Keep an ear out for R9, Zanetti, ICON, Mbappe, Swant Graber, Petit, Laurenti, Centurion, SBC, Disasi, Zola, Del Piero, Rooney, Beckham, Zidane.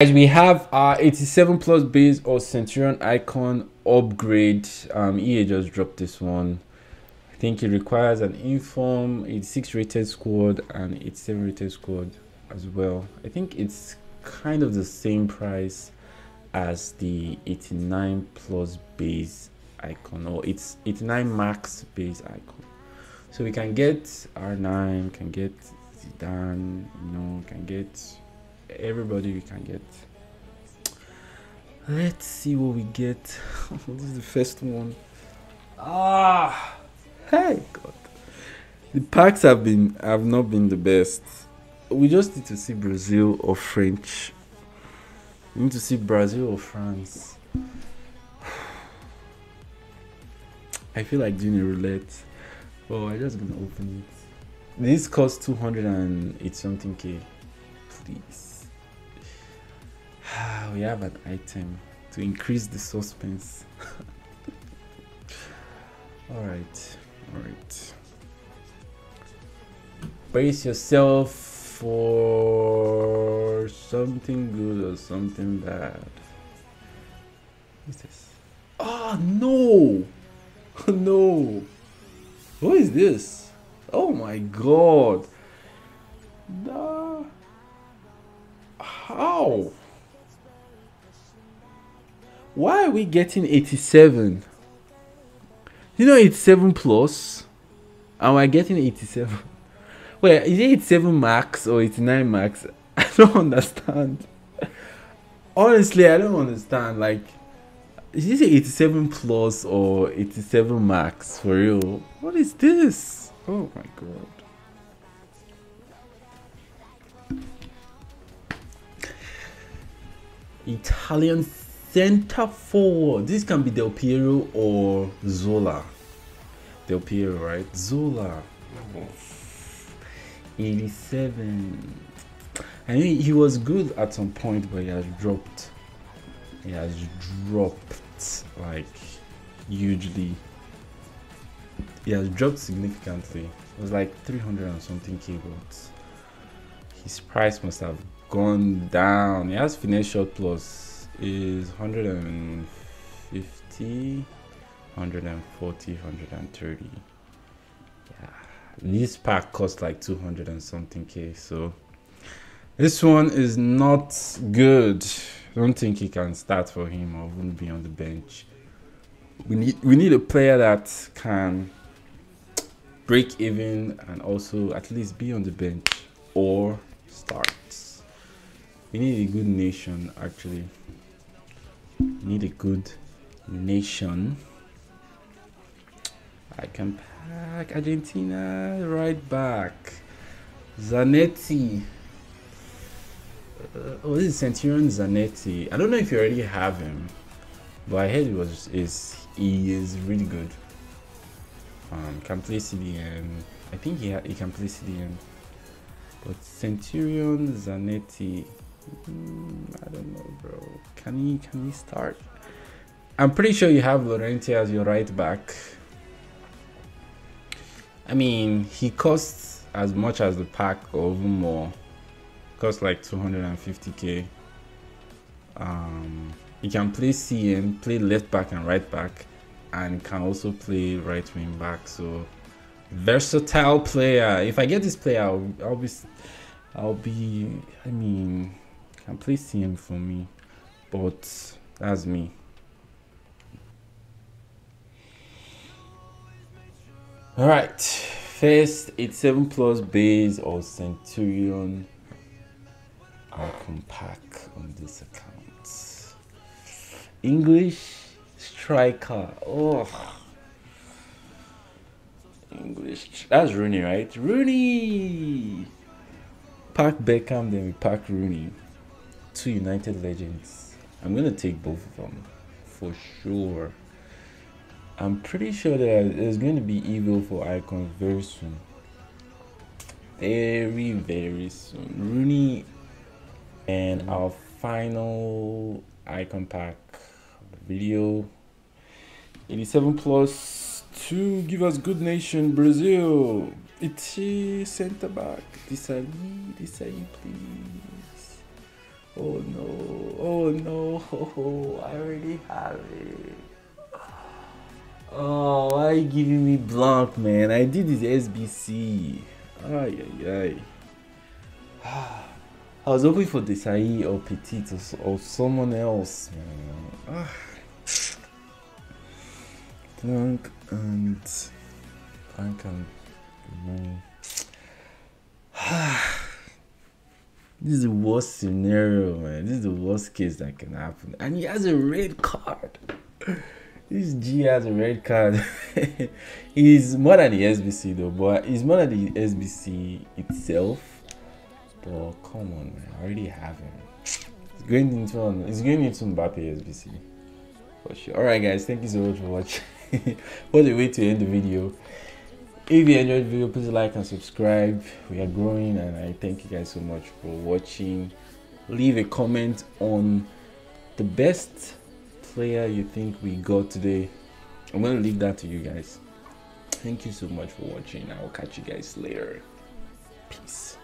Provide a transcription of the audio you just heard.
Guys, we have our 87 plus base or Centurion icon upgrade. EA just dropped this one. I think it requires an inform, 86 rated squad and 87 rated squad as well. I think it's kind of the same price as the 89 plus base icon, or it's 89 max base icon. So we can get R9, can get Zidane, you know, can get everybody we can get. Let's see what we get. This is the first one. Hey God, the packs have not been the best. We just need to see Brazil or French. We need to see Brazil or France. I feel like doing a roulette. Oh, I'm just gonna open it. This costs 208 something K. Please. We have an item to increase the suspense. all right, brace yourself for something good or something bad. What's this? Oh no. No, what is this? Oh my God, how? Why are we getting 87? You know, 87 plus, and we're getting 87. Wait, is it 87 max or 89 max? I don't understand. Honestly, I don't understand. Like, is this 87 plus or 87 max for real? What is this? Oh my God. Italian center forward. This can be Del Piero or Zola. Del Piero, right? Zola. 87. I mean, he was good at some point, but he has dropped. He has dropped like hugely. He has dropped significantly. It was like 300 and something keyboards. His price must have gone down. He has Financial Plus. Is 150, 140, 130. Yeah, this pack costs like 200 and something K. So this one is not good. I don't think he can start for him, or wouldn't be on the bench. We need a player that can break even and also at least be on the bench or starts. We need a good nation actually. Need a good nation. I can pack Argentina right back. Zanetti. Oh, this is Centurion Zanetti. I don't know if you already have him, but I heard he is really good. Can play CDM. I think he can play CDM. But Centurion Zanetti. I don't know, bro. Can he start? I'm pretty sure you have Laurenti as your right back. I mean, he costs as much as the pack or even more. Costs like 250K. He can play CM, play left back and right back, and can also play right wing back. So versatile player. If I get this player, I'll be. I mean, can play CM for me, but that's me. All right, first 87 plus base or Centurion icon pack on this account. English striker. Oh, English. That's Rooney, right? Rooney. Pack Beckham, then we pack Rooney. Two United legends. I'm gonna take both of them for sure. I'm pretty sure that there's going to be evil for icons very soon, very soon. Rooney, and our final icon pack video, 87 plus to give us good nation Brazil. It's centre back. Disasi, please. Oh no, oh no, oh, I already have it. Oh, why are you giving me blank, man? I did this SBC. Ay, ay, ay. I was hoping for Disasi or Petit or someone else, man. Blank and... blank and... man. This is the worst scenario, man. This is the worst case that can happen. And he has a red card. This G has a red card. He's more than the SBC though, but he's more than the SBC itself. But come on, man. I already have him. It's going into Mbappe SBC. For sure. Alright guys, thank you so much for watching. What a way to end the video. If you enjoyed the video, please like and subscribe. We are growing and I thank you guys so much for watching. Leave a comment on the best player you think we got today. I'm going to leave that to you guys. Thank you so much for watching. I will catch you guys later. Peace.